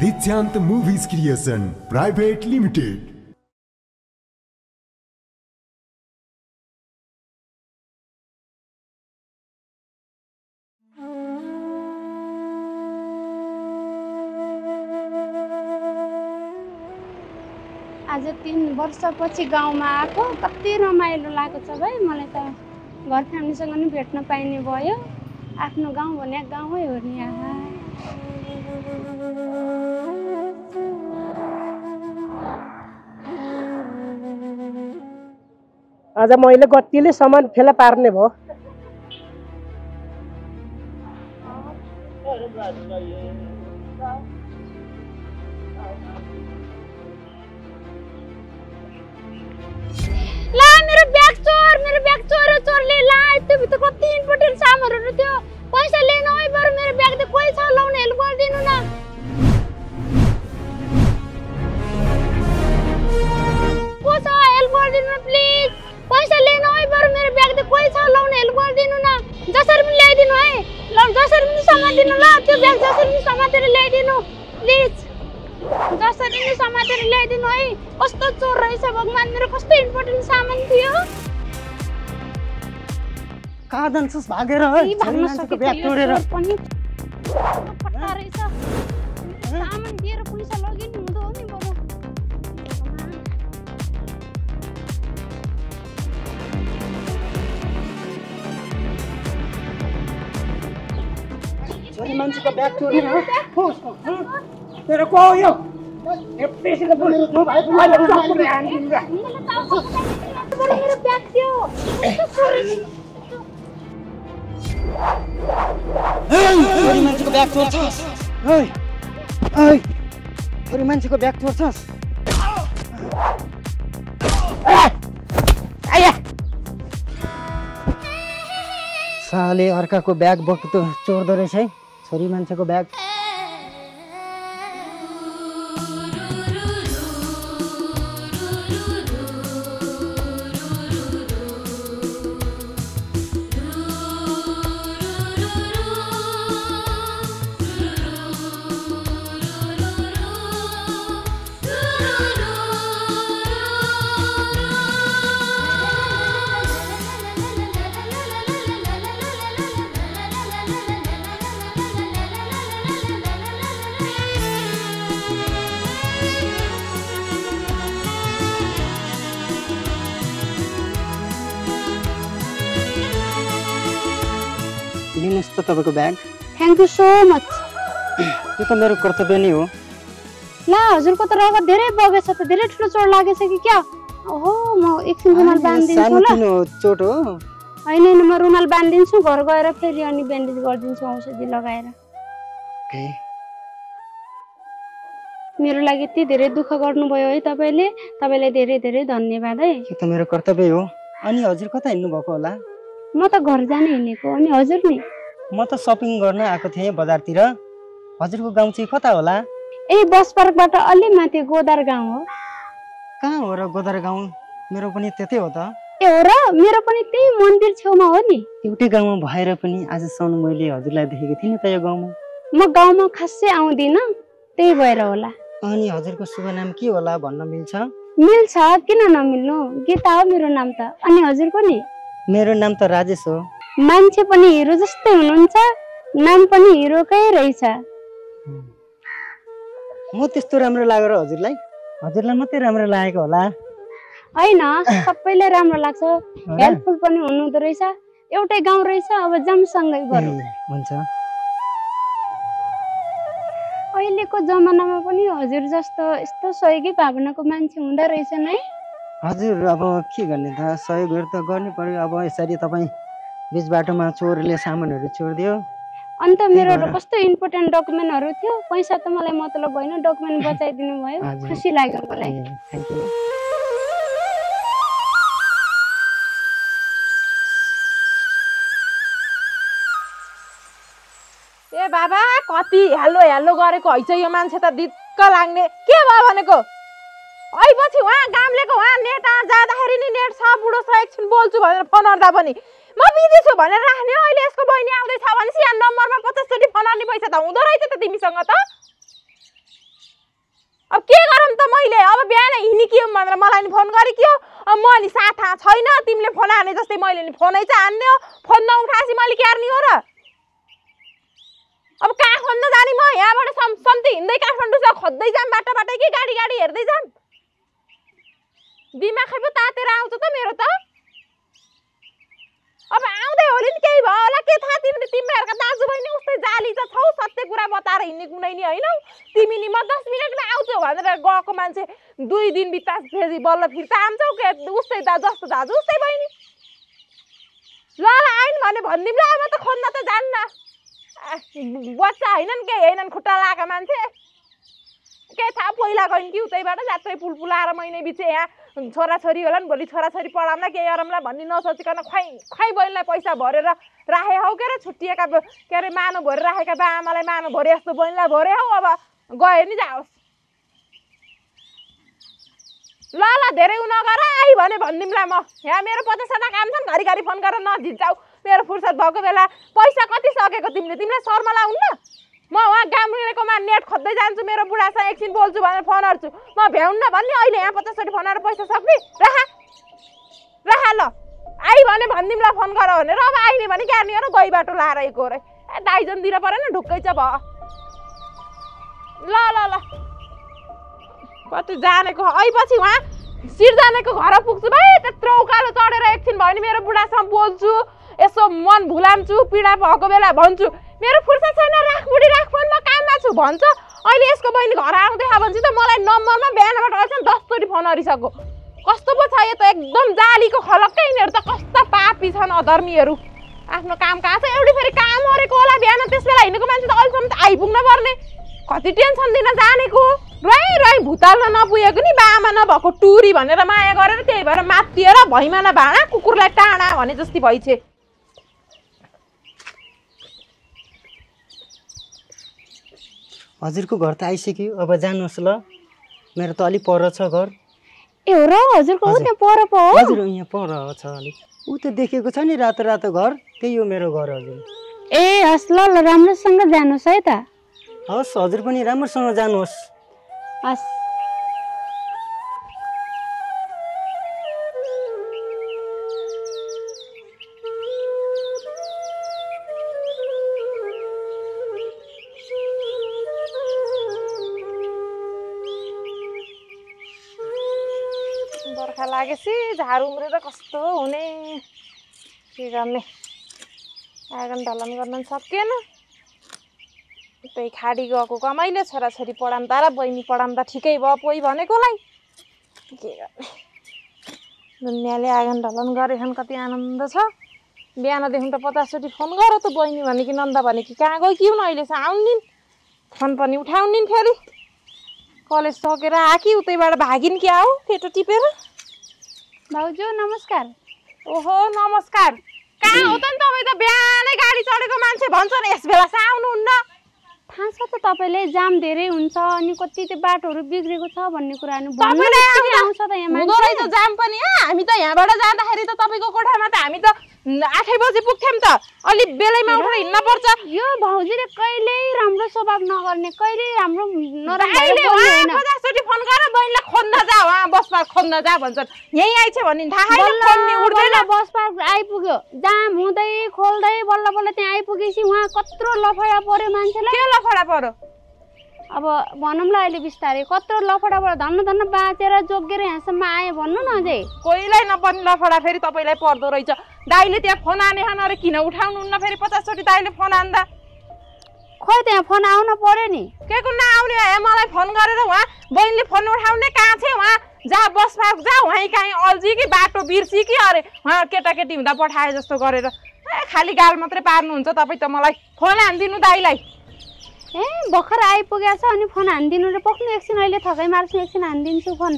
Dityant Movies Creation Private Limited. आज 3 वर्षपछि गाउँमा आएको कति रमाइलो लागेको छ भाइ। मलाई त घर फ्यामिलीसँग नि भेट्न पाइने भयो। आफ्नो गाउँ भने गाउँै हो नि। आज मैले गत्तीले सामान फेला पार्ने भयो। ला मेरो ब्याग चोर चोरले ला त्यो भित्रको 3 पटल सामानहरु थियो। पैसा लिन आइ बर मेरो ब्याग त कोही छ लाउने हेल्प गर्दिनु न। को छ हेल्प गर्दिनु प्लिज। पैसा लिन आइ बर मेरो ब्याग त कोही छ लाउने हेल्प गर्दिनु न। जसरी पनि ल्याइदिनु है। ल जसरी पनि समातिनु ल त्यो ब्याग जसरी पनि समातेर ल्याइदिनु प्लिज। जसरी पनि समातेर ल्याइदिनु है। कस्तो चोर रहेछ भगवान। मेरो कस्तो इम्पोर्टेन्ट सामान थियो। कहाँ जान्छस् भागेर है? भाग्न सके ब्याग तोडेर पनि पट्टा रहेछ। सामान दिएर पुलिसले लगिन हुँदो हो नि बरु। छोरी मान्छेको ब्याग चोर्ने हो। तेरो को हो यो? एफएसी को मेरो थो भाइ मलाई मेरो ब्याग थियो। छोरी मान्छेको ब्याग चोर्छस्। ओइ छोरी मान्छेको ब्याग चोर्छस्। आया साले अर्काको ब्याग बक्तो चोर्दो रहेछ है। छोरी मान्छेको ब्याग तपाईको bag. Thank you so much. यो त मेरो कर्तव्य नै हो। ला हजुरको त रगत धेरै बगेछ त धेरै ठुलो चोट लागेछ कि क्या? ओहो म एकछिन रुमाल बान्दिन्छु ल। सानो चोट हो। हैन म रुमाल बान्दिन्छु घर गएर फेरि अनि ब्यान्डेज गर्दिन्छु औषधि लगाएर। ओके। मेरो लागि यति धेरै दुःख गर्नुभयो है तपाईले। तपाईलाई धेरै धेरै धन्यवाद है। यो त मेरो कर्तव्य हो। अनि हजुर कता हिँड्नु भएको होला? म त घर जाने हिँडेको। अनि हजुर नि? म त शपिङ गर्न आएको थिएँ बजारतिर। हजुरको गाउँ चाहिँ कता होला? ए बस पार्कबाट अलि माथि गोदार गाउँ हो। कहाँ हो र गोदार गाउँ? मेरो पनि त्यतै हो त। ए हो र मेरो पनि त्यही मन्दिर छेउमा हो नि। एउटै गाउँमा भएर पनि आजसम्म मैले हजुरलाई देखेको थिइनँ त यो गाउँमा। म गाउँमा खासै आउँदिन त्यही भएर होला। अनि हजुरको शुभ नाम के होला भन्न मिल्छ? मिल्छ किन नमिल्नु। गीता हो मेरो नाम त। अनि हजुरको नि? मेरो नाम त राजेश हो। मान्छे पनि हिरो जस्तै हुनुहुन्छ। नाम पनि हिरोकै रहेछ। म त्यस्तो राम्रो लागेर हजुरलाई हजुरलाई मात्रै राम्रो लागेको होला। हैन सबैलाई राम्रो लाग्छ। हेल्पफुल पनि हुनुहुँदो रहेछ। एउटै गाउँ रहेछ अब जमसँगै गरौ हुन्छ। अहिलेको जमानामा पनि हजुर जस्तो यस्तो सहयोगी भावनाको मान्छे हुँदा रहेछ नै। हजुर अब के गर्ने त? सहयोग त गर्नै पर्यो। अब यसरी तपाई बीच बाटोमा चोरले सामानहरु चोर्दियो। अनि त मेरो कस्तो इम्पोर्टेन्ट डकुमेन्टहरु थियो। पैसा त मलाई मतलब भएन। डकुमेन्ट बचाइदिनु भयो खुसी लाग्यो मलाई। Thank you. ए बाबा कति हेलो हेलो गरेको हैछ यो मान्छे त। दिक्क लाग्ने के भयो भनेको? अइ पछि वहाँ गामलेको वहाँ नेटा जादाखेरि नि नेट छ बुढो छ एकछिन बोल्छु भनेर फोन गर्दा पनि म बिजी छु भनेर राख्ने हो। अहिले यसको बहिनी आउँदै छ भनेसी यहाँ नम्बरमा 50 चोटी फोन गर्ने पैसा त हुँदो रहेछ त तिमीसँग त। मैले अब बिहान हिनिकियो भनेर मलाई नि फोन गरे कियो अब म नि साथा छैन तिमीले फोन हाने जस्तै मैले नि फोनै चाहिँ हान्ने हो फोन नउठासी मैले क्यार्नी हो र अब कहाँ खोज्न जाने म यहाँबाट सम्ति हिँड्दै काठमाडौँ छ खोज्दै जाम बाटाबाटै के गाडी गाडी हेर्दै जाम दिमाग खै पो तातेर आउँछ त मेरो त अब आउँदै हो नि केही भयो होला के थाहा तिमीले तिमीहरुका दाजु बहिनी उस्तै जाली त छौ सत्य कुरा बताएर हिँड्ने कुनै नि हैन तिमी नि म 10 मिनेटमा आउँछु भनेर गएको मान्छे 2 दिन बितास फेरि बल्ल फिर्ता आउँछौ के उस्तै जस्तो दाजु उस्तै बहिनी ल ल आइन भने भन्दिम ल अब त खोज्न त जान्न बच्चा हैनन् के हैनन् खुट्टा लागा मान्छे के थाहा पहिला गइन कि उतैबाट जात्रै पुलपुलाएर महिनै बिच यहाँ छोराछोरी होला नि भोलि छोराछोरी पढाउला के अरमला भन्ने नसोचिकन खै बहिनीलाई पैसा भरेर राखे हौ के रे छुट्टिएका के रे मानो भरेर राखेका बा आमालाई मानो भरे यस्तो बहिनीलाई भरे हौ अब गयो नि जाओस् ल ल धेरै उ नगर आइ भने भन्दिमला म यहाँ मेरो 50 वटा काम छन् घरिघरि फोन गरेर नझिझाउ मेरो फुर्सद भएको बेला पैसा कति सकेको तिमीले शर्म लाउन न म वहाँ गाम्रेको मा नेट खोज्दै जान्छु मेरो बुढासँग एकछिन बोल्छु भनेर फोन गर्छु म भ्याउन्न भन्ने अहिले यहाँ 50 वटा फोन गरेर पैसा सक्ने राखा ल आइ भने भन्दिमला फोन गर भनेर अब आइने भने गार्नी हो र गई बाटो लाएर एक हो रे दाइजन दिन परेन ढुक्कै छ भयो ल ल ल कति जानेको अइ पछि वहाँ सिर्जनाको घर पुग्छु भाइ त्यत्रो उकालो चढेर एकछिन भयो नि मेरो बुढासँग बोल्छु यसो मन भुलाउँछु पीडा भएको बेला भन्छु मेरो फुर्सद छैन राख बुढी राख फोन म काममा छु भन्छ अहिले यसको बहिनी घर आउँदै छ भन्छ त मलाई नम्बरमा 92 बाट अझै 10 चोटि फोन गरिसको कस्तो पो छ यो त एकदम जालीको खलक्कै यिनीहरु त कस्ता पापी छन् अधर्मीहरु आफ्नो काम कहाँ छ एउटी फेरि काम गरेको होला बिहान त्यसबेला हिँडेको मान्छे त अहिलेसम्म त आइपुग्न पर्ने कति टेन्सन दिन जानेको रइ भुताल्न नपुगेको नि बामा नभको टुरी भनेर माया गरेर त्यही भएर मातिएर भैमाना भाँडा कुकुरलाई टाँडा भने जस्तै भइछे हजुरको घर त आइसक्यो अब जानुस् ल मेरो त अलि पर छ घर ए हो र हजुरको उ त्यहाँ पर पो हो हजुर यहाँ पर छ अलि उ त देखेको छ नि रातो रातो घर त्यही हो मेरो घर हजुर ए हस् ल ल राम्रोसँग जानुस् है त हस् हजुर पनि राम्रोसँग जानुस् हस् झारू उम्रेर कस्तो हुने के गर्ने आँगन ढलन गर्न सकेन त्यही खाडी गएको कमाइले छोराछोरी पढाउँदा र बहिनी पढाउँदा ठिकै भयो पोइ भनेकोलाई के गर्ने दुनियाँले आँगन ढलन गरेछन् कति आनन्द छ बिहानदेखि त 50 चोटि फोन गर त बहिनी भने कि नन्दा भने कि कहाँ गयो कि हुन अहिलेसम्म आउनिन् फोन पनि उठाउनिन् फेरि कलेज सकेर आकी उतैबाट भागिन् क्या हो फेटो टिपेर भाउजू नमस्कार ओहो नमस्कार कहाँ हो त नि तपाई त बिहानै गाडी चढेको मान्छे भन्छ नि यस बेला सा आउनुहुन्न थाहा छ त तपाईले जाम धेरै हुन्छ अनि कति त्यो बाटोहरु बिग्रेको छ भन्ने कुरा नि तपाईले आउँछ त यहाँ मान्छे दोरै त जाम पनि हामी त यहाँबाट जाँदाखेरि त तपाईको कोठामा त हामी त 8 बजे पुग्थ्यौं त अलि बेलैमा उठेर हिँड्न पर्छ यो भाउजूले कहिल्यै राम्रो स्वभाव नगर्ने कहिल्यै राम्रो नराम्रो बोल्नु हैन 50 चोटि फोन गरेर बहिनीलाई खोज्न जा वहाँ बस पार्क खोज्न जा भन्छन् यही आइछ भन्ने थाहा हैन खोज्ने उड्दैन बस पार्क आइपुग्यो जाम हुँदै खोल्दै बल्ल बल्ल त्यहाँ आइपुगेसी वहाँ कत्रो लफडा पर्यो मान्छेलाई के लफडा पर्यो अब भनौँला अहिले बिस्तारै कत्रो लफडा पर्यो धन्न धन्न बाचेर जोगेर यहाँसम्म आए भन्नु न अझै कोहीलाई नपर्ने लफडा फेरि तपाईलाई पर्दो रहेछ दाइले त्यहाँ फोन आने हान अरे किन उठाउनुहुन्न फेरि 50 चोटि दाइले फोन आन्दा खोइ त्यहाँ फोन आउन पर्यो नि के को नआउने मलाई फोन गरेर वहाँ बहिनीले फोन उठाउने कहाँ छ वहाँ जा बस पार्क जा वहीँ कहीँ अल्झी कि बाटो बिर्सी कि अरे वहाँ केटाकेटी हुँदा पठाए जस्तो गरेर खाली गाल मात्रै पार्नुहुन्छ तपाई त मलाई फोन हान्दिनु दाइलाई ए भर्खर आइपुगेछ अनि फोन हान्दिनु र पक्नु एकछिन अहिले थकै मार्छु एकछिन हान्दिन्छु फोन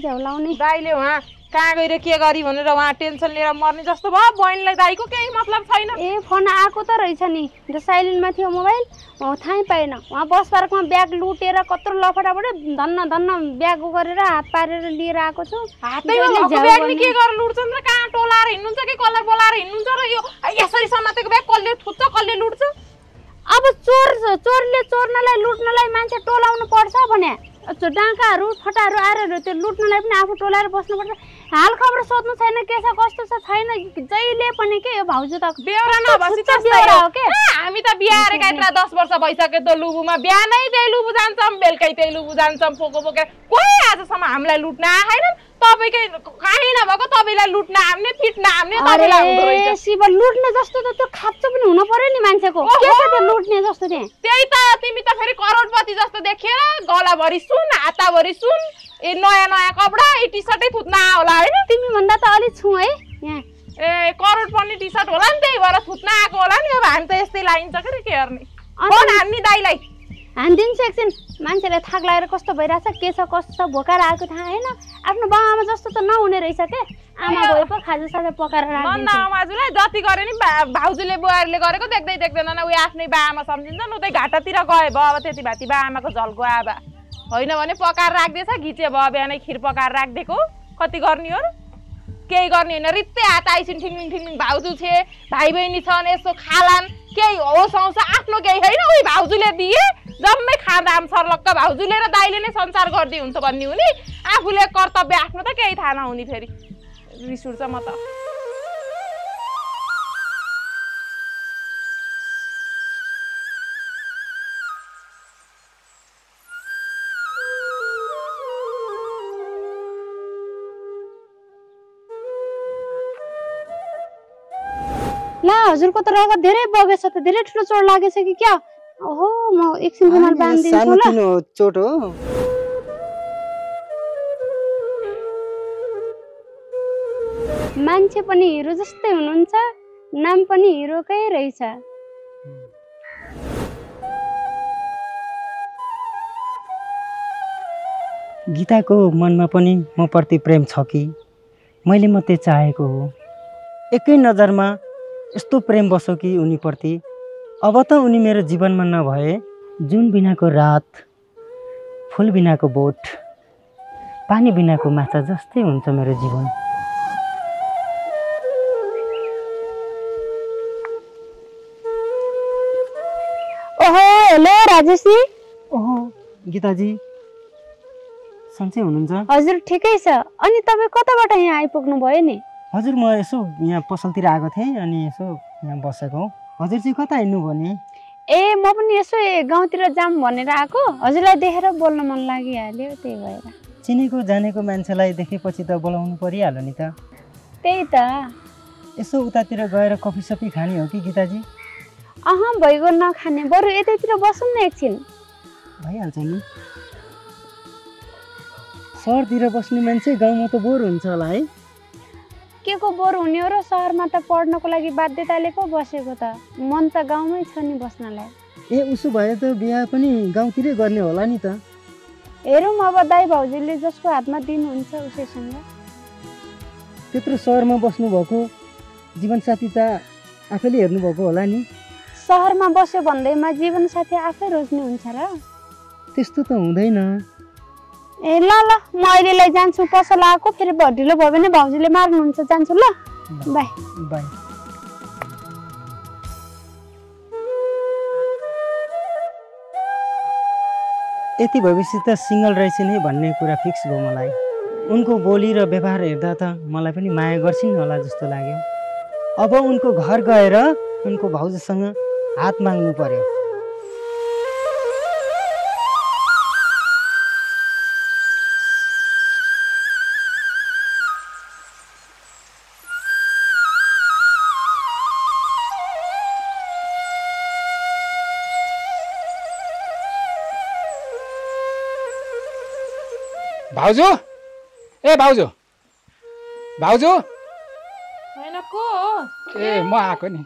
झ्याउलाउने दाइले वहाँ कहाँ गएर के गरी भनेर वहाँ टेन्सन लिएर मर्ने जस्तो भयो बहिनीलाई दाइको केही मतलब छैन ए फोन आएको त रहेछ नि जो साइलेन्टमा थियो मोबाइल थाहै पाएन वहाँ बस पार्कमा ब्याग लुटेर कत्रो लफडाबाट धन्न धन्न ब्याग गरेर हात पारेर लिएर आएको छु ब्यागले के गरेर लुट्छन् र कहाँ टोलाएर हिँड्नुहुन्छ कि कसलाई बोलाएर हिँड्नुहुन्छ र यो यसरी समातेको ब्याग कसले थुत्छ कसले लुट्छ अब चोरले चोर्नलाई लुट्नलाई मान्छे टोलाउनु पर्छ भने डाँकाहरू फटाहरू आएर त्यो लुट्नलाई पनि आफू टोलाएर बस्नुपर्छ। हाल खबर सोध्नु छैन, केसा कस्तो छ छैन, जहिले पनि के यो भाउजू त बेहोरा नभसी त बेहोरा हो के। हामी त बिहाएर काट्रा 10 वर्ष भइसक्यो त लुबुमा, बिहानै त्यही लुबु जान्छम बेलकै त्यही लुबु जान्छम, पोको पोके कोही आजसम्म हामीलाई लुट्न आएनन्। तपाईकै काहीँ नभको तपाईलाई लुट्न आउने फिट्न आउने तपाईलाई हुँदो रहेछ। शिव लुट्ने जस्तो त त्यो खाप्चो पनि हुन पर्यो नि मान्छेको, के छ त्यो लुट्ने जस्तो नि। त्यही त तिमी त फेरि करोडपति जस्तो देखेर गला भरि सुन हाता भरि सुन ए नयाँ नयाँ कपडा ए टी-शर्टै थुत्न होला हैन, तिमी भन्दा त अलि छु है यहाँ ए करोडपति टी-शर्ट होला नि, त्यही भएर थुत्न आको होला नि। अब हामी त यस्तै लाइन्छ के गर्ने, फोन हान्नी दाइलाई हान्दिन्छ एकछिन, मान्छेलाई थाक लागेर कस्तो भइराछ के छ कस्तो भोकाएर आएको थाहा हैन। आफ्नो बाबामा जस्तो त नहुने रहेछ के, आमा भए पो खाजा साजा पकाएर राख्दिन्छ। नन्दा आमाजुलाई जति गरे नि भाउजूले बुवाहरूले गरेको देख्दै देख्दैनन्, उही आफ्नै बाबामा सम्झिन्छन्, उतै घाटातिर गए भ अब त्यति भाती बाबामाको झल्को आबा हैन भने पकाएर राख्दैछ घिचे भ बिहानै खीर पकाएर राख्दिएको। कति गर्ने हो र, केही गर्ने हैन, रित्तै हात आइसिन ठिङिङ ठिङिङ भाउजू छे भाइ बहिनी छन् यसो खालान केही होस आउँछ, आफ्नो केही हैन उही भाउजूले दिए जम्मै खाँदा आम सर्लक्क भाउजूले र दाइले नै संसार गर्दै हुन्छ भन्ने हुनी, आफूले कर्तव्य आफ्नो त केही थाहा नहुनी फेरि रिस उठ्छ। म त ला हजुरको त रगत धेरै बगेछ त, धेरै ठुलो चोट लागेछ कि क्या? ओहो म एकछिन रुमाल बाँध्दिन्छु ल। सानो चोट हो। मान्छे पनि हिरो जस्तै हुनुहुन्छ, नाम पनि हिरोकै रहेछ। गीताको मनमा पनि म प्रति प्रेम छ कि मैले मात्रै चाहेको हो, एकै नजरमा यस्तो प्रेम बस्यो कि उनीप्रति। अब त उनी मेरो जीवनमा नभए जुन बिनाको रात, फुल बिनाको बोट, पानी बिनाको माछा जस्तै हुन्छ मेरो जीवन। ओहो हेलो राजेशजी। ओहो गीताजी सन्चै हुनुहुन्छ? हजुर ठिकै छ। अनि तपाईँ कताबाट यहाँ आइपुग्नु भयो नि? हजुर म यसो यहाँ पसलतिर आएको थिएँ अनि यसो यहाँ बसेको। हजुर चाहिँ कता हिँड्नु भने? ए म पनि यसो गाउँतिर जाम भनेर आएको, हजुरलाई देखेर बोल्न मन लागिहाल्यो त्यही भएर। चिनेको जानेको मान्छेलाई देखेपछि त बोलाउनु परिहाल्यो नि त। त्यही त। यसो उतातिर गएर कफी सफी खाने हो कि गीताजी? अह भइगो नखाने, बरु यतैतिर बसौँ न एकछिन। भइहाल्छ नि, सहरतिर बस्ने मान्छे गाउँमा त बोर हुन्छ होला है। के को बोर हुने हो र, सहरमा त पढ्नको लागि बाध्यताले पो बसेको त, मन त गाउँमै छ नि बस्नलाई। ए उसो भए त बिहा पनि गाउँतिरै गर्ने होला नि त। हेरौँ अब दाइ भाउजूले जसको हातमा दिनुहुन्छ उसैसँग। त्यत्रो सहरमा बस्नुभएको जीवनसाथी त आफैले हेर्नुभएको होला नि? सहरमा बस्यो भन्दैमा जीवनसाथी आफै रोज्ने हुन्छ र? त्यस्तो त हुँदैन। ए ल ल म अहिलेलाई जान्छु पसल आएको, फेरि ढिलो भयो भने भाउजूले मार्नुहुन्छ, जान्छु ल बाई बाई। यति भएपछि त सिङ्गल रहेछ नि भन्ने कुरा फिक्स भयो मलाई, उनको बोली र व्यवहार हेर्दा त मलाई पनि माया गर्छिन् होला जस्तो लाग्यो। अब उनको घर गएर उनको भाउजूसँग हात माग्नु पर्यो। भाउजू ए भाउजू भाउजू हैन को ए म आको नि।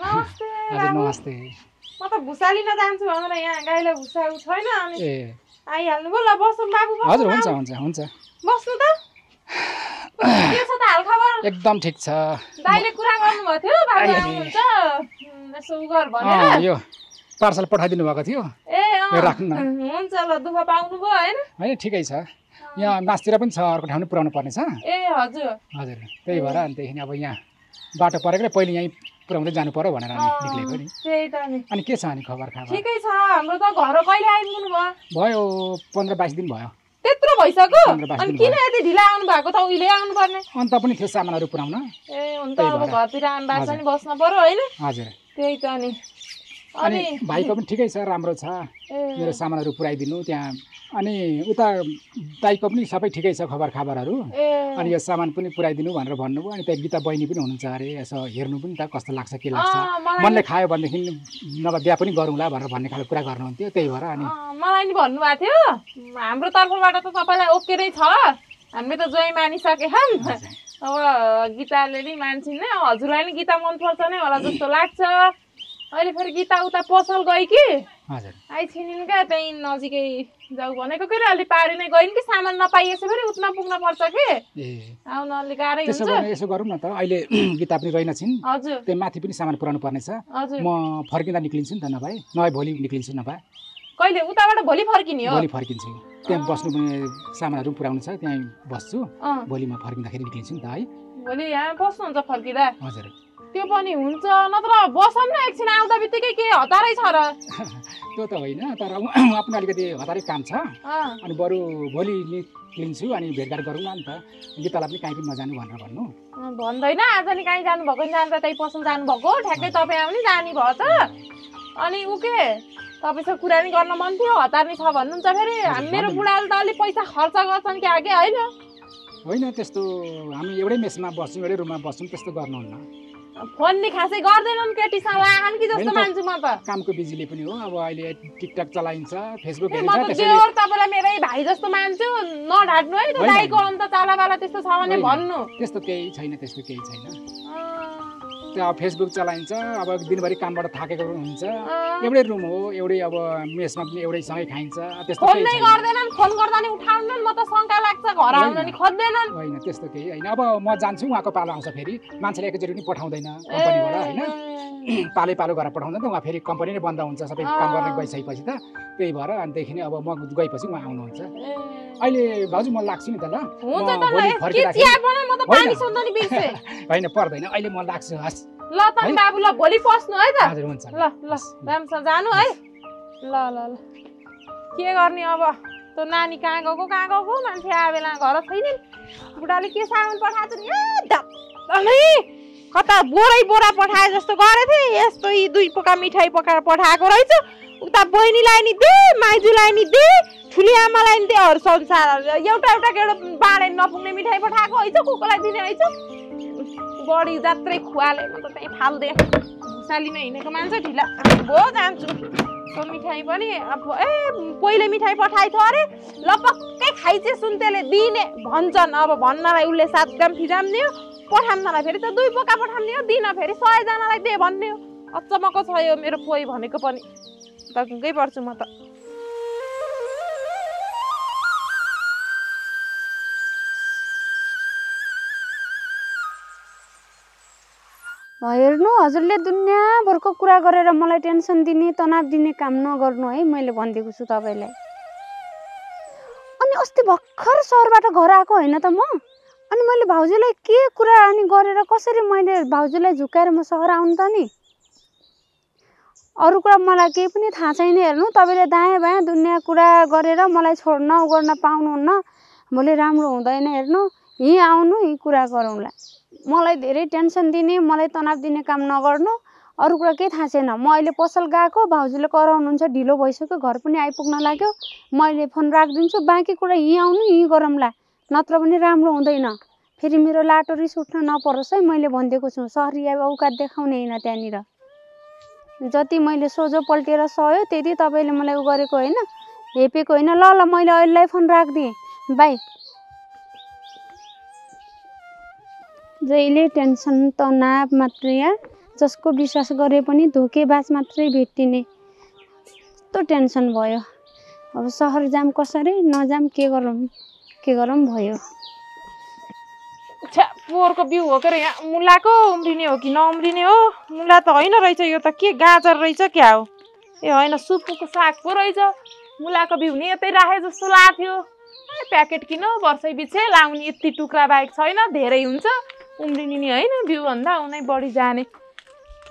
नमस्ते हजुर नमस्ते। म त भुसाली न जान्छु भनेर यहाँ गाईलाई भुसाउ छैन अनि आइहाल्नु भयो ल बस्नु बाबु। हजुर हुन्छ हुन्छ हुन्छ बस्नु त। के छ त हाल खबर? एकदम ठिक छ। दाइले कुरा गर्नु भएको थियो बाबु आउनुहुन्छ यसो उगर भनेर यो पार्सल पठाइदिनु भएको थियो। ए राख्नु हुन्छ ल दुःख पाउनु भयो हैन? हैन ठिकै छ, यहाँ मासतिर पनि छ अर्को ठाउँ पुर्याउनु पर्ने छ। ए हजुर हजुर त्यही भएर अनि त्यही अब यहाँ बाटो परेको पहिले यहीँ पुर्याउँदै जानु पर्यो भनेर अनि निक्लेको नि। त्यही त नि। अनि के छ अनि खबर खबर? ठिकै छ। हाम्रो त घर कहिले आइपुग्नु भयो? 15-22 दिन भयो। त्यत्रो भइसक्यो? अनि किन यति ढिला आउनु भएको त? उहिले आउनु पर्ने। अन्त पनि थियो सामानहरु पुर्याउन। ए हुन्छ अब घरतिर आम्बास पनि बस्न पर्यो हैन? हजुर। त्यही त नि। अनि भाइको पनि ठिकै छ, राम्रो छ। मेरो सामानहरु पुर्याइदिनु त्यहाँ। अनि उता दाइको पनि सबै ठिकै छ खबर खबरहरु। अनि यो सामान पनि पुर्याइदिनु भनेर भन्नुभयो। अनि त्यहाँ गीता बहिनी पनि हुनुहुन्छ अरे, यसो हेर्नु पनि त कस्तो लाग्छ के लाग्छ, मनले खायो भनेदेखि नभए बिहा पनि गरौँला भनेर भन्ने खाले कुरा गर्नुहुन्थ्यो। त्यही भएर अनि मलाई नि भन्नुभएको थियो हाम्रो तर्फबाट त सबैलाई ओके नै छ, हामी त जय मानिसके हम। अब गीताले नि मान्छिन्, हजुरलाई नि गीता मन पर्छ नै होला जस्तो लाग्छ। अहिले फेरि गीता उता पसल गई कि आइछिन् क्या, त्यही नजिकै जाऊ भनेको के अलि पारि नै गइन् कि सामान नपाइएछ फेरि उतना पुग्न पर्छ के आउन अलि गाह्रै हुन्छ। यसो गरौँ न त, अहिले गीता पनि गइन छिन्, त्यही माथि पनि सामान पुर्याउनु पर्नेछ। म फर्किँदा निक्लिन्छु नि त नभए, भोलि निक्लिन्छु नभए कहिले उताबाट भोलि फर्किने हो? भोलि फर्किन्छु, त्यहाँ बस्नु सामानहरू पुर्याउनु छ, त्यहीँ बस्छु। भोलि म फर्किँदाखेरि निक्लिन्छु नि त है। भोलि यहाँ बस्नुहुन्छ फर्किँदा? हजुर त्यो पनि हुन्छ, नत्र बसौँ न एकछिन आउँदा बित्तिकै, के हतारै छ र? त्यो त होइन, तर आफ्नो अलिकति हतारै काम छ। अनि बरु भोलि निक्लिन्छु अनि भेटघाट गरौँ न त। गीतालाई पनि काहीँ पनि नजानु भनेर भन्नु भन्दैन, आज नि काहीँ जानुभएको नि जान्छ, त्यही पसल जानुभएको ठ्याक्कै तपाईँ आउने जाने भयो त। अनि ऊ के तपाईँसँग कुरा नि गर्न मन थियो, हतार नि छ भन्नुहुन्छ फेरि। मेरो बुढाले त अलिक पैसा खर्च गर्छन् कि आगे होइन? होइन त्यस्तो, हामी एउटै मेसमा बस्छौँ, एउटै रुममा बस्छौँ, त्यस्तो गर्नुहुन्न। फोन नि खासै गर्दैनन् केटीसँग आहान कि जस्तो मान्छु म त। कामको बिजीले पनि हो, अब अहिले टिकटक चलाइन्छ, फेसबुक हेरिन्छ, त्यसैले म त तपाईलाई मेरै भाइ जस्तो मान्छु, नढाट्नु है। त्यो दाइको अन्त चालाबाला त्यस्तो छ भने भन्नु। त्यस्तो केही छैन, त्यस्तो केही छैन। त्यो फेसबुक चलाइन्छ, अब दिनभरि कामबाट थाकेको हुन्छ, एउटै रुम हो, एउटै अब मेसमा पनि एउटै सँगै खाइन्छ, त्यस्तो केही छैन। फोन नै गर्दैनन्, फोन गर्दा नि उठाउनुन्, म त शंका लाग्छ घर आउन नि खोज्दैनन्। होइन त्यस्तो केही हैन, अब म जान्छु उहाँको पालो आउँछ फेरि, मान्छेले एकैचोटी पनि पठाउँदैन कम्पनीबाट हैन, पालै पालो गरेर पठाउँदैन त, उहाँ फेरि कम्पनी नै बन्द हुन्छ सबै काम गर्ने गइसकेपछि त। त्यही भएर अन्तदेखि अब म गएपछि उहाँ आउनुहुन्छ। अहिले भाउजू म लाग्छु नि त ल। हुन्छ त ल, के चिया बनाउ, म त पानी सोध्न नि बिर्से। हैन पर्दैन, अहिले म लाग्छु हस ल त बाबु, ल भोलि पस्नु है त। हजुर हुन्छ, ल ल रामसँग जानु है। ल ल ल के गर्ने अब, त्यो नानी कहाँ गएको कहाँ गएको, मान्छे आए बेला घर छैन। बुढाले के सामान पठाएको नि, एकदमै कता बोरै बोरा पठाए जस्तो गरेथे, यस्तो यी दुई पोका मिठाई पकाएर पठाएको रहेछ। उता बहिनीलाई नि दे, माइजूलाई नि दे, ठुली आमालाई नि दे, अरू संसार एउटा एउटा के बाँडे नपुग्ने मिठाई पठाएको हैछ, कुकुरलाई दिने हैछ। बडी जात्रै खुवाले म त त्यही फाल्दे, भुसालीमा हिँडेको मान्छे ढिला भो जान्छु। त्यो मिठाई पनि अब ए पहिले मिठाई पठाएछ अरे, लपक्कै खाइचे सुन्तले दिने भन्छन्। अब भन्नलाई उसले 7 ग्राम फिजाम दियो, पठाउँदालाई फेरि त 2 पोका पठाउँदियो, दिन फेरि 100 जनालाई दे भन्ने हो। अचम्मको छ यो मेरो पोइ भनेको पनि, दङ्गै पर्छु म त। हेर्नु हजुरले दुनियाँभरको कुरा गरेर मलाई टेन्सन दिने तनाव दिने काम नगर्नु है, मैले भनिदिएको छु तपाईँलाई। अनि अस्ति भर्खर सहरबाट घर आएको होइन त म, अनि मैले भाउजूलाई के कुरा अनि गरेर कसरी मैले भाउजूलाई झुकाएर म सहर आउनु त नि? अरू कुरा मलाई केही पनि थाहा छैन। हेर्नु तपाईँले दायाँ बायाँ दुनियाँ कुरा गरेर मलाई छोड्न उ गर्न पाउनुहुन्न, भोलि राम्रो हुँदैन। हेर्नु यहीँ आउनु, यहीँ कुरा गरौँला। मलाई धेरै टेन्सन दिने, मलाई तनाव दिने काम नगर्नु, अरू कुरा केही थाहा छैन। म अहिले पसल गएको, भाउजूले कराउनुहुन्छ, ढिलो भइसक्यो, घर पनि आइपुग्न लाग्यो, मैले फोन राखिदिन्छु, बाँकी कुरा यहीँ आउनु यहीँ गरौँला, नत्र पनि राम्रो हुँदैन। फेरि मेरो लाटो रिस उठ्न नपरोस् है, मैले भनिदिएको छु। सहरिया औकात देखाउने होइन, त्यहाँनिर जति मैले सोझो पल्टेर सह्यो त्यति तपाईँले मलाई उ गरेको होइन, हेपेको होइन। ल ल मैले अहिलेलाई फोन राखिदिएँ, बाई। जहिले टेन्सन तनाव मात्रै, जसको विश्वास गरे पनि धोकेबाज मात्रै भेटिने, यस्तो टेन्सन भयो। अब सहर जाम कसरी नजाम, के गरौँ भयो। छ्या पोहोरको बिउ हो के यहाँ मुलाको उम्रिने हो कि नउम्रिने हो? मुला त होइन रहेछ, यो त के गाजर रहेछ क्या हो? ए होइन सुक्खुको साग पो रहेछ। मुलाको बिउ नि यतै राखे जस्तो लाग्थ्यो, प्याकेट किन वर्षै पछि लाउने, यति टुक्रा बाहेक छैन, धेरै हुन्छ उम्रिने नि होइन, बिउ भन्दा उनै बढी जाने।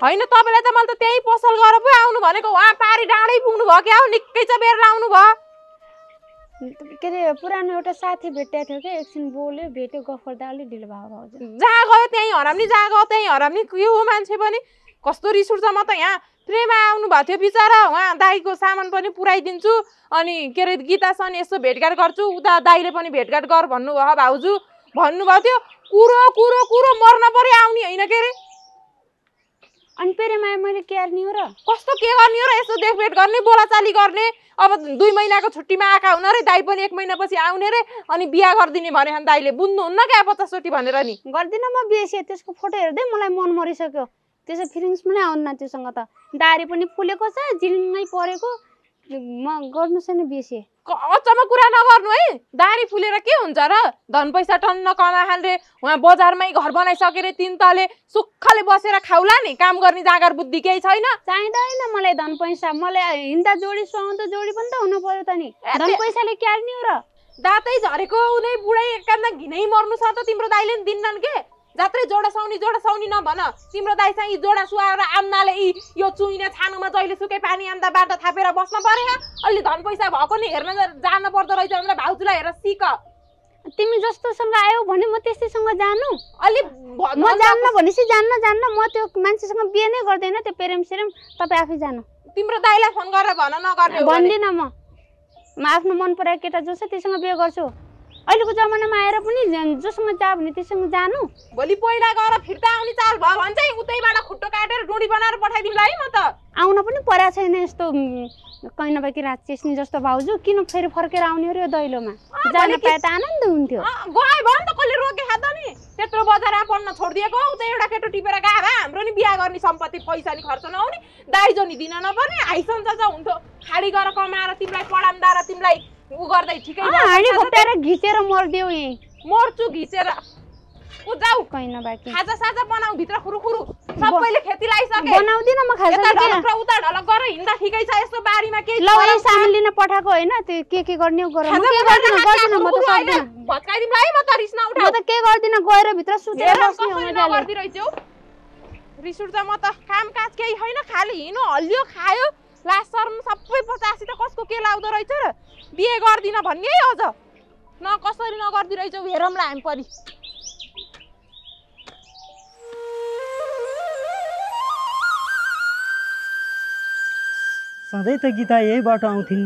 होइन तपाईलाई त मैले त त्यही पसल गरेर पो आउनु भनेको वहाँ पारी डाँडै पुग्नु भयो के हो निकै चबेर लाउनु भयो के रे पुरानो एउटा साथी भेटेको थियो के एकछिन बोल्यो भेट्यो गफर्दा अलि ढिलो भयो जहाँ गयो त्यही हरामनी जहाँ गयो त्यही हरामनी के हो मान्छे पनि कस्तो रिस उठ्छ म त यहाँ प्रेम आउनु भएको थियो बिचारा वहाँ दाइको सामान पनि पुराइदिन्छु अनि के रे गीतासँग यसो भेटघाट गर्छु उता दाइले पनि भेटघाट गर भन्नु भयो भाउजू भन्नु भयो त्यो कुरो कुरो कुरो मर्न पर्यो आउनी हैन के रे अनि प्रेममा मैले के गर्ने हो र कस्तो के गर्ने हो र यसो देखभेट गर्ने बोलाचाली गर्ने अब 2 महिनाको छुट्टीमा आका हुन रे दाइ पनि 1 महिनापछि आउने रे अनि बिहे गर्दिने भने हामी दाइले बुझ्नु हुन्न के 50 सोटी भनेर नि गर्दिन म बिहे त्यसको फोटो हेर्दै मलाई मन मरिसक्यो त्यसो फिलिङ्स पनि आउन्न त्योसँग त दारी पनि फुलेको छ जिलिङै परेको म गर्नु छैन बिहे अचम्म कुरा नगर्नु है दारी फुलेर के हुन्छ र धन पैसा टन्न कमाहाल रे वहाँ बजारमै घर बनाइसके रे तीन तले सुखले बसेर खाउला नि काम गर्ने जागर बुद्धि केही छैन चाहिदैन मलाई धन पैसा मलाई हिन्दा जोडी सुहाउँदो जोडी पनि त हुनु पर्यो त नि धन पैसाले के गर्ने हो र दातै झरेको उनी बुढै एककाममा घिनै मर्नु छ त तिम्रो दाइले नि दिनन के जात्रै जोडा साउनी न भन तिम्रो दाइ चाहिँ जोडा सुहाएर आम्नाले यो चुइने छानोमा जहिले सुके पानी आम्दा बाटा थापेर बस्न पर्यो अलि धन पैसा भएको नि हेर्न जान पर्दो रहेछ हाम्रो भाउजूलाई हेर सिक तिमी जस्तो सँग आयो भने म त्यसैसँग जानु अलि म जान्न भनेसी जान्न म त्यो मान्छेसँग बिहे नै गर्दैन त्यो प्रेम सेरम तपाई आफै जानु तिम्रो दाइलाई फोन गरेर भन नगर्ने भन्दिन म आफ्नो मन परेको केटा जो छ त्यससँग बिहे गर्छु अहिलेको जमानामा आएर पनि जसमा जा भने त्यससँग जानु भोलि पहिला गएर फिर्ता आउने चाल भयो भने चाहिँ उतैबाट खुट्टो काटेर डोडी बनाएर पठाइदिउँला है म त आउन पनि पर्या छैन यस्तो कहीँ नभएकी राक्षसनी जस्तो भाउजू किन फेरि फर्केर आउने रे दैलोमा जान पाए त आनन्द हुन्थ्यो गए भन त कसले रोके खा त नि त्यत्रो बजारमा पढ्न छोड्दिएको उतै एउटा केटो टिपेर गए भए हाम्रो नि बिहे गर्ने सम्पत्ति पैसा नि खर्च नहुने दाइ जोनी दिन नपर्ने आइसन जज हुन्थ्यो खाली गरेर कमाएर तिमीलाई पढाउँदा र तिमीलाई उ गर्दै ठिकै हाडी घोप्टेर घिचेर मर्दियौ यही मर्छु घिचेर उ जाऊ कइन बाकी खाजा साजा बनाऊ भित्र खुरुखुरु सबैले खेती लाइसके बनाउँदिन म खाजा ढलक उता ढलक गरे हिँड्दा ठिकै छ यस्तो बारीमा के ल यो सामान लिन पठाको हैन त्यो के गर्ने गरौ म के गर्दिन म त सक्दिन भत्काइदिम लाई म त रिस नउठाऊ म त के गर्दिन गएर भित्र सुतेर बस्ने हुन गर्दै रहिछौ रिस उठ्छ म त काम काज केही हैन खाली हिँड्नु हल्लियो खायो ला शर्म सबै 85 त कसको के लाउँदो रहेछ र बिहे गर्दिन भन्ने है अझ न कसरी नगर्दि रहेछौ हेरौँला हामी पनि सधैँ त गीता यहीबाट आउँथिन्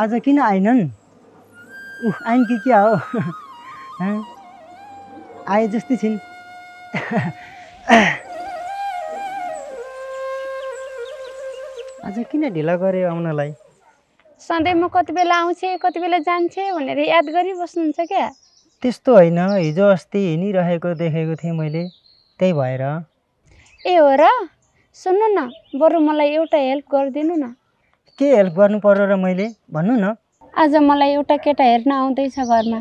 आज किन आइनन् उफ आइन कि के हो आए जस्तै छिन् आज किन ढिला गरे आउनलाई सधैँ म कति बेला आउँछे कति बेला जान्छे भनेर याद गरि बस्नुहुन्छ क्या त्यस्तो हैन हिजो अस्ति हिँडिरहेको देखेको थिए मैले त्यही भएर ए हो र सुन्नु न बरु मलाई एउटा हेल्प गर्दिनु न के हेल्प गर्नु पर्यो र मैले भन्नु न आज मलाई एउटा केटा हेर्न आउँदै छ घरमा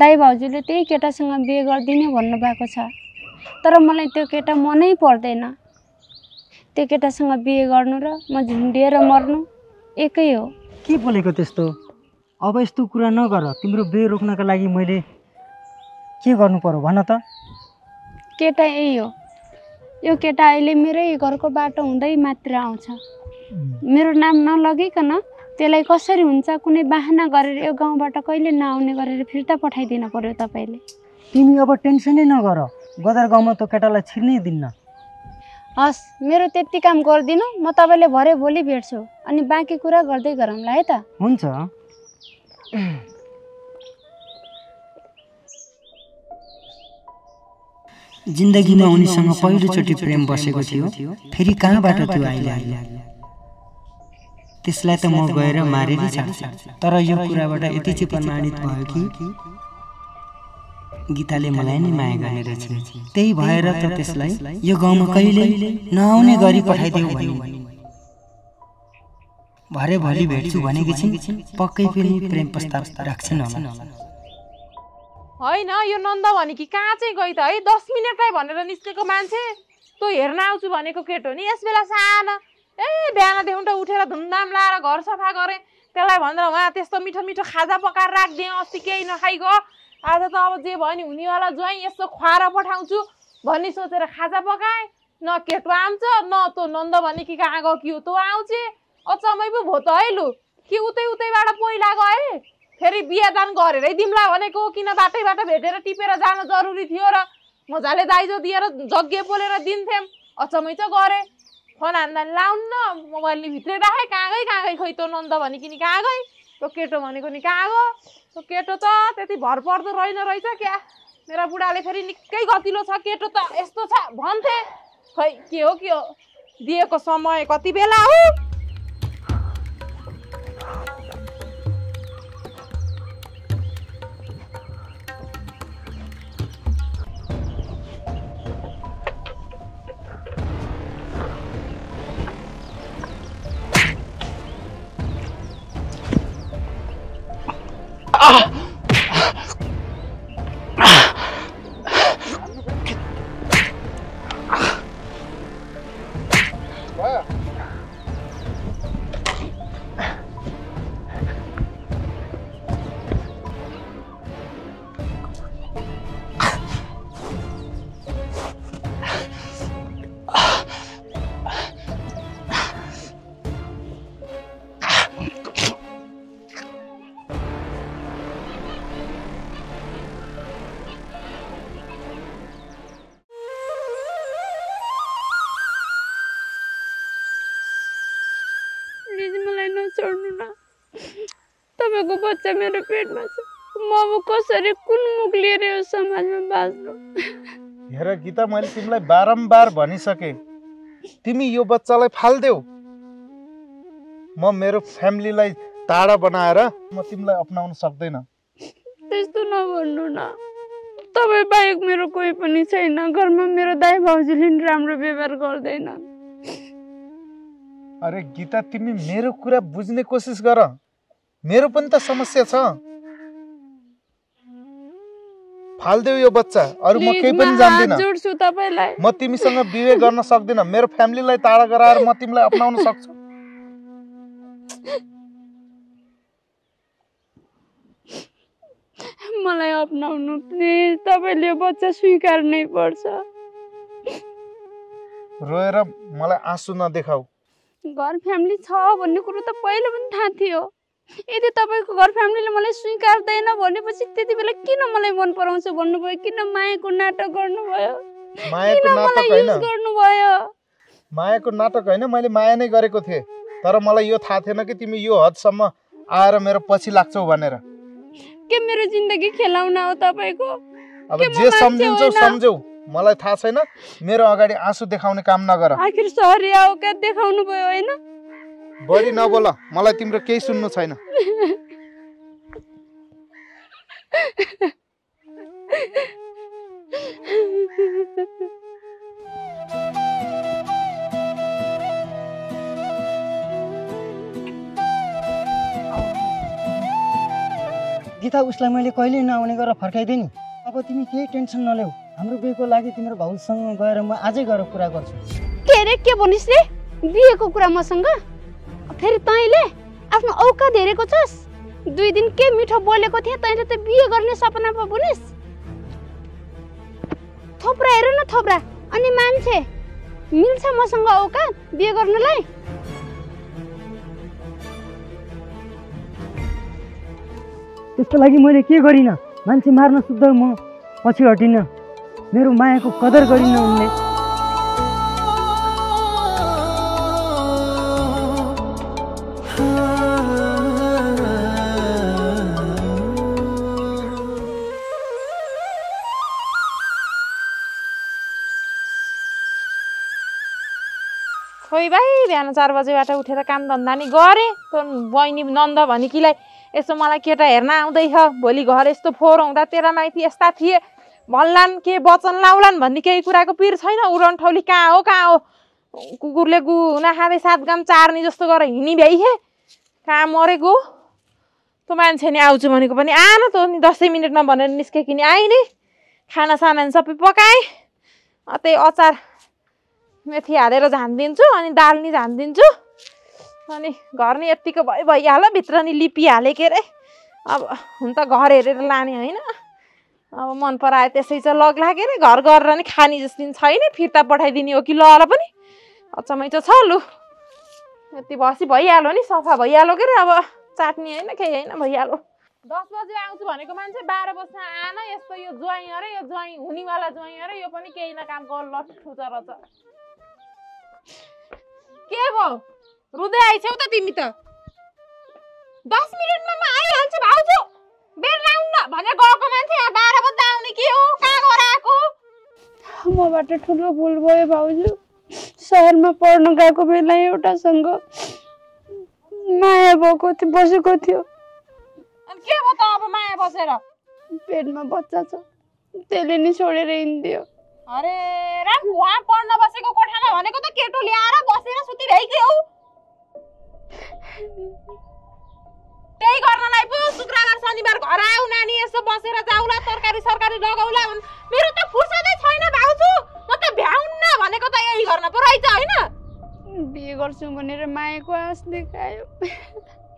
दाइ भाउजूले त्यही केटासँग बिहे गर्दिने भन्नु भएको छ तर मलाई त्यो केटा मनै पर्दैन त्यो केटासँग बिहे गर्नु र म झुन्डिएर मर्नु एकै हो के बोलेको त्यस्तो अब यस्तो कुरा नगर तिम्रो बिहे रोक्नका लागि मैले के गर्नु पर्यो भन त केटा यही हो यो केटा अहिले मेरै घरको बाटो हुँदै मात्र आउँछ मेरो नाम नलगिकन त्यसलाई कसरी हुन्छ कुनै बहाना गरेर यो गाउँबाट कहिले नआउने गरेर फिर्ता पठाइदिनु पर्यो तपाईँले तिमी अब टेन्सनै नगर गदर गाउँमा त केटालाई छिर्नै दिन्न हस् मेरो त्यति काम गर्दिनु म तपाईले भरे भोलि भेट्छु अनि बाँकी कुरा गर्दै गरौँला है त हुन्छ जिन्दगीमा उनीसँग पहिलोचोटि प्रेम बसेको थियो फेरि कहाँबाट त्यो आइला त्यसलाई त म गएर मारेर छाड्छु तर यो कुराबाट यति चाहिँ प्रमाणित भयो कि गीताले मलाई नै माया गरेर छ त्यही भएर त त्यसलाई यो गाउँमा कहिले नआउने गरी पठाइदेऊ भनी भरे भोलि भेट्छु भनेकी छिन् पक्कै पनि प्रेम प्रस्ताव राख्छिन् होला हैन यो नन्द भनेकी कहाँ चाहिँ गई त है 10 मिनेटै भनेर निस्केको मान्छे त्यो हेर्न आउँछु भनेको केटो नि यसबेला सानो ए बिहानदेखि त उठेर धुमधाम लाएर घर सफा गरे त्यसलाई भनेर वहाँ त्यस्तो मिठो मिठो खाजा पकाएर राख्दिए अस्ति केही नखाइ गयो आज त अब जे भयो नि हुनेवाला ज्वाइँ यस्तो खुवाएर पठाउँछु भन्ने सोचेर खाजा पकाएँ न केटो आउँछ न तो नन्दभनी कि कहाँ गयो कि त आउँछ अचमै पो भो त हैलु कि उतैबाट पहिला गए फेरि बियादान गरेरै दिमला भनेको किन बाटैबाट भेटेर टिपेर जान जरुरी थियो र मजाले दाइजो दिएर जग्गे पोलेर दिन्थेम अचमै त गरे फोन हान्दा लाउन्न मोबाइल नि भित्रै राखे कहाँ गई खै त नन्दभनी कि कहाँ गई त केटो भनेको नि कहाँ गयो त केटो त त्यति भर पर्दो रहेन रहेछ क्या मेरा बुढाले फेरि निकै गतिलो छ केटो त यस्तो छ भन्थे खै के हो दिएको समय कति बेला हो बच्चा मेरो पेटमा छ म अब कसरी कुन मुख लिएर यो समाजमा बाँच्नु हेर गीता मैले तिमीलाई बारम्बार भनिसके तिमी यो बच्चालाई फाल्देऊ म मेरो फ्यामिलीलाई टाढा बनाएर म तिमीलाई अपनाउन सक्दैन त्यस्तो नभन्नु न तपाई बाहेक मेरो कोही पनि छैन घरमा मेरो दाइ भाउजूले नि राम्रो व्यवहार गर्दैन अरे गीता तिमी मेरो कुरा बुझ्ने कोसिस गर मेरो पनि त समस्या छ फाल्देऊ यो बच्चा अरु म केही पनि जान्दिन जोड्छु तपाईलाई म तिमीसँग बिहे गर्न सक्दिन मेरो फ्यामिलीलाई टाढा गराएर म तिमीलाई अपनाउन सक्छु मलाई अपनाउनु प्लिज तपाईले यो बच्चा स्वीकार्नै पर्छ रोएर मलाई आँसु नदेखाऊ घर फ्यामिली छ भन्ने कुरा त पहिले पनि थाहा थियो यदि तपाईको घर फ्यामिलीले मलाई स्वीकार्दैन भनेपछि त्यतिबेला किन मलाई मन पराउँछ भन्नु भयो किन मायाको नाटक गर्नु भयो मायाको नाटक हैन मैले माया नै गरेको थिए तर मलाई यो थाहा थिएन कि तिमी यो हदसम्म आएर मेरो पछि लाग्छौ भनेर के मेरो जिन्दगी खेलाउन हो तपाईको अब जे सम्झिन्छौ सम्झौ मलाई थाहा छैन मेरो अगाडि आँसु देखाउने काम नगर आखिर सरी आउ के देखाउनु भयो हैन बढी नबोल मलाई तिम्रो केही सुन्नु छैन गीता उसलाई मैले कहिले नआउने गरेर फर्काइदिए नि अब तिमी केही टेन्सन नलेऊ हाम्रो बिहेको लागि तिम्रो भाउसँग गएर म आजै गएर कुरा गर्छु के रे के भनिस् रे बिहेको कुरा मसँग फेरि तैले आफ्नो औकात हेरेको छस् दुई दिन के मिठो बोलेको थिए तैले त बिहे गर्ने सपना पो बुनिस् थोप्रा हेर न थोप्रा अनि मान्छे मिल्छ मसँग औकात बिहे गर्नलाई त्यसको लागि मैले के गरिन मान्छे मार्न सुद्धा म पछि हटिन मेरो मायाको कदर गरिन उनले भाइ बिहान 4 बजेबाट उठेर काम धन्दा नि गरे त बहिनी नन्द भनी किलाई यसो मलाई केटा हेर्न आउँदै छ भोलि घर यस्तो फोहोर हुँदा तेरा माइती यस्ता थिए भन्लान् के वचन लाउलान् भन्ने केही कुराको पिर छैन उरण ठौली कहाँ हो कुकुरले गु नखाँदै 7 गाम चार्ने जस्तो गरेर हिँडी भ्याइहे कहाँ मरेको त मान्छे नि आउँछु भनेको पनि आएन त नि 10 मिनेटमा भनेर निस्के किन आइने खानासाना सबै पकाएँ अतै अचार मेथी हालेर झान्दिन्छु अनि दाल नि झान्दिन्छु अनि घर नि यतिको भइहाल भित्र नि लिपि हाले के रे अब हुन त घर हेरेर लाने हैन अब मन पराए त्यसै चाहिँ लग लागेन घर गरेर नि खानी जस्तो छैन फिर्ता पठाइदिने हो कि ल होला पनि अचमै त छ लु यति बसी भइहाल्यो नि सफा भइहाल्यो के अब चाट्नी हैन के हैन भइहाल्यो 10 बजे आउँछु भनेको मान्छे 12 बजे आन यस्तो यो ज्वाइँ अरे यो ज्वाइँ हुनेवाला ज्वाइँ अरे यो पनि केही न काम गर् लठुचा रछ के भौ रुदै आइछौ त तिमी त 10 मिनेटमा म आइहाल्छु भाउजू बेर लाउन भने गएको मान्छे 12 बजे आउने के हो का गराको मबाट ठुलो भुल भयो भाउजू शहरमा पढ्न गएको बेला एउटा सँग माया भएको थियो बसेको थियो अनि के भयो त अब माया बसेर पेटमा बच्चा छ त्यसले नि छोडेर हिँड्दियो अरे राख वहाँ पढ्न बसेको कोठामा भनेको त केटो ल्याएर बसेर सुति भई के हो त्यही गर्नलाई पो शुक्रबार शनिबार घर आऊ नानी यसो बसेर जाउला तरकारी सरकारी लगाउला मेरो त फुर्सदै छैन भाउजू म त भ्याउन्न भनेको त यही गर्न पो रहेछ हैन बिहे गर्छु भनेर मायाको आस देखायो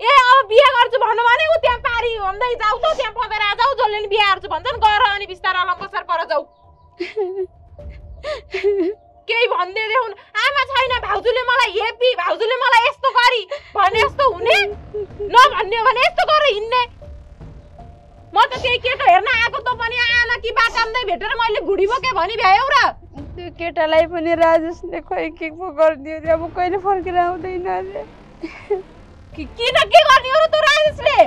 ए अब बिहे गर्छु भन्नु भने उ त्यहाँ पारी भन्दै जाऊ त त्यहाँ पढेर आ जाऊ जल्लै नि बिहे गर्छु भन्छन् गर अनि बिस्तारै अलमकसर पर जाऊ केही भन्दै देउन आमा छैन भाउजूले मलाई हेपी भाउजूले मलाई यस्तो गरी भने यस्तो हुने न भन्ने भने यस्तो गरे हिन्ने म त त्यही केटा हेर्न आको त पनि आमा कि बाटाम्दै भेटेर मैले भुडी बोके भनि भ्यायौ र त्यो केटालाई पनि राजेशले खोइ के पो गर्दियो रे अब कहिले फर्केर आउँदैन रे किन के गर्ने हो र त राजेशले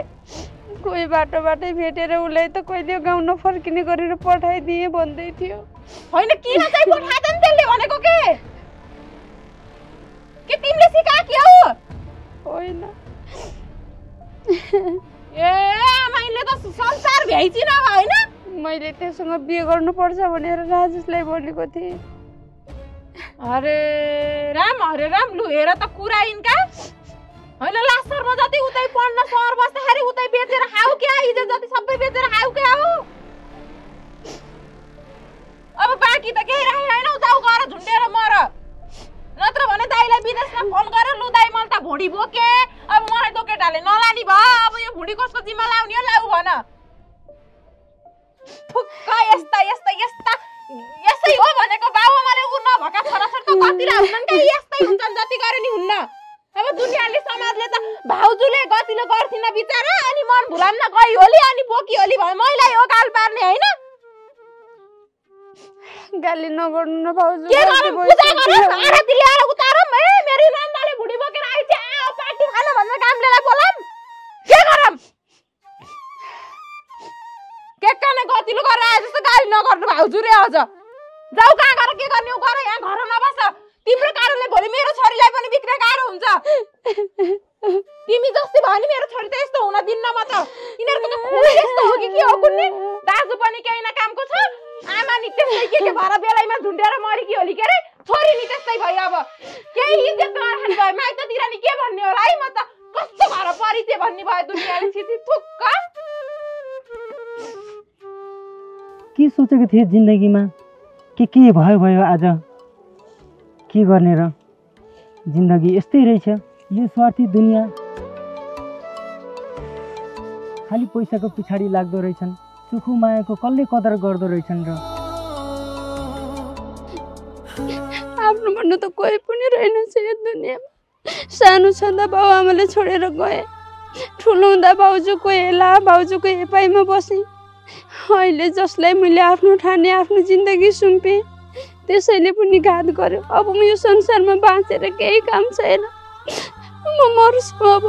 कोही बाटोबाटै भेटेर उलाई त कहिले गाउँ नफर्किने गरेर पठाइदिए भन्दै थियो हैन किन चाहिँ पठादैन त्यसले भनेको के तिमीले सिकाकी हो होइन ए मैले त संसार भ्याइछि न हैन मैले त्यससँग बिहे गर्नु पर्छ भनेर राजेशलाई भनेको थिए अरे राम लु हेर त कुरा इनका हैन लास्ट शर्मा जति उतै पढ्न शहर बस्दाखेरि उतै बेचेर खाऊ क्या हिजो जति सबै बेचेर खाऊ क्या हो अब बाकी त केही राखेन हैन जाऊ घर झुन्डेर मर नत्र भने दाइलाई विदेशमा फोन गरेर लु दाइ मलाई त भुडी बोके अब मलाई दोकेटाले नलानी भ अब यो भुडी कसको जिम्मा लाउने हो लाउ भन ठुक्क यस्ता यसै हो भनेको बाबु मलाई उ नभका छोराछोरी त कति राख्छन् के यस्तै हुन्छन् जति गरे नि हुन्न अब दुनियाले समाजले त भाउजूले गतिलो गर्थिन बिचारा अनि मन भुलाम्न गई होली अनि बोकी होली भए मैले यो गाल पार्ने हैन गाली नगर्नु न भाउजू के गरम पूजा गरम आरती ल्याएर उतारम ए मेरो नन्दाले भुडी बोकेर आइछ आ पार्टी खान भनेर कामलेलाई बोलाम के गरम के काने गतिलो गरेर आए जस्तो गाली नगर्नु भाउजू रे अझ जाऊ कहाँ गएर के गर्ने हो गरे यहाँ घर नबस तिम्रो कारणले भोलि मेरो छोरीलाई पनि बिक्रे गाह्रो हुन्छ तिमी जस्तै भनी मेरो छोरी त यस्तो हुन दिन्न म त इनेरको त खुन यस्तो हो के हो कुन्नी दाजु पनि केही न कामको छ आमा नि त्यस्तै के भएर बेलायमा झुन्डेर मरि कि होली के रे छोरी नि त्यस्तै भयो अब केही इज्जत नराख्ने भयो माइततिर नि के भन्ने होला है म त कस्तो भएर परिते भन्ने भयो दुनियाले छिछि थुक्क के सोचेको थिए जिन्दगीमा के भयो आज के गर्ने र जिन्दगी यस्तै रहेछ यो स्वार्थी दुनिया खाली पैसाको पिछाडी लाग्दो रहेछन् सुख मायाको कल्ले कदर गर्दो रहेछन् र आफ्नो भन्नु त कोही पनि रहेनछ यो दुनियामा सानो छँदा बाबुआमाले छोडेर गए ठुलो हुँदा बाउजूको हेला बाउजूको हेपाइमा बसे अहिले जसलाई मैले आफ्नो ठाने आफ्नो जिन्दगी सुम्पे त्यसैले पनि घात गर्यो अब म यो संसारमा बाँचेर केही काम छैन म मर्छु अब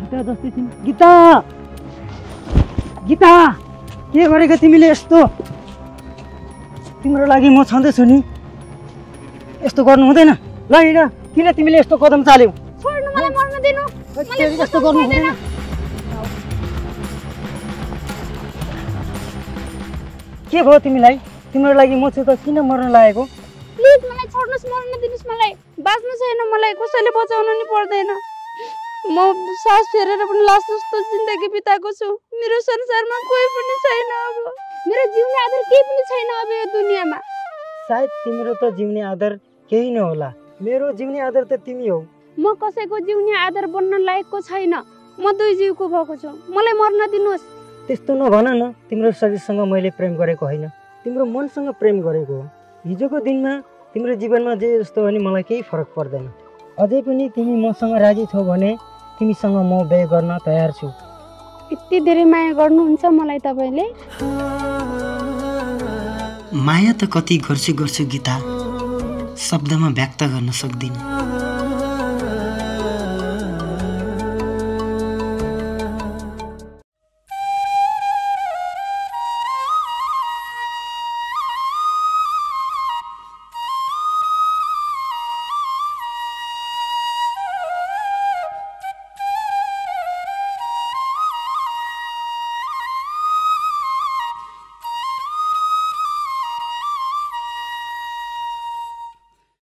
गीता जस्तै थिइन् गीता गीता के गरेको तिमीले यस्तो तिम्रो लागि म छँदैछु नि यस्तो गर्नु हुँदैन ल हिँड किन तिमीले यस्तो कदम चाल्यौ छोड्नु मलाई मर्न दिनु मलाई यस्तो गर्नु हुँदैन के भयो तिमीलाई तिम्रो लागि म चाहिँ त किन मर्न लागेको प्लिज मलाई छोड्नुस् मर्न दिनुस् मलाई बाच्नु छैन मलाई कसैले बचाउनु नि पर्दैन म सास फेरेर पनि लास जस्तो जिन्दगी बिताएको छु मेरो संसारमा कोही पनि छैन अब मेरो जिउने आधार केही पनि छैन अब यो दुनियामा सायद तिम्रो त जिउने आधार केही नहोला मेरो जिउने आधार त तिमी हो म कसैको जिउने आधार बन्न लायकको छैन म दुई जीवको भएको छु, मलाई मर्न दिनुस्। त्यस्तो नभन न, तिम्रो शरीरसँग मैले प्रेम गरेको हैन, तिम्रो मनसँग प्रेम गरेको हो। हिजोको दिनमा तिम्रो जीवनमा जे जस्तो हो नि मलाई केही फरक पर्दैन। अझै पनि तिमी मसँग राजी छौ भने तिमीसँग म व्यय गर्न तयार छु। यति धेरै माया गर्नुहुन्छ मलाई तपाईले? माया त कति गर्छु गीता, शब्दमा व्यक्त गर्न सक्दिन।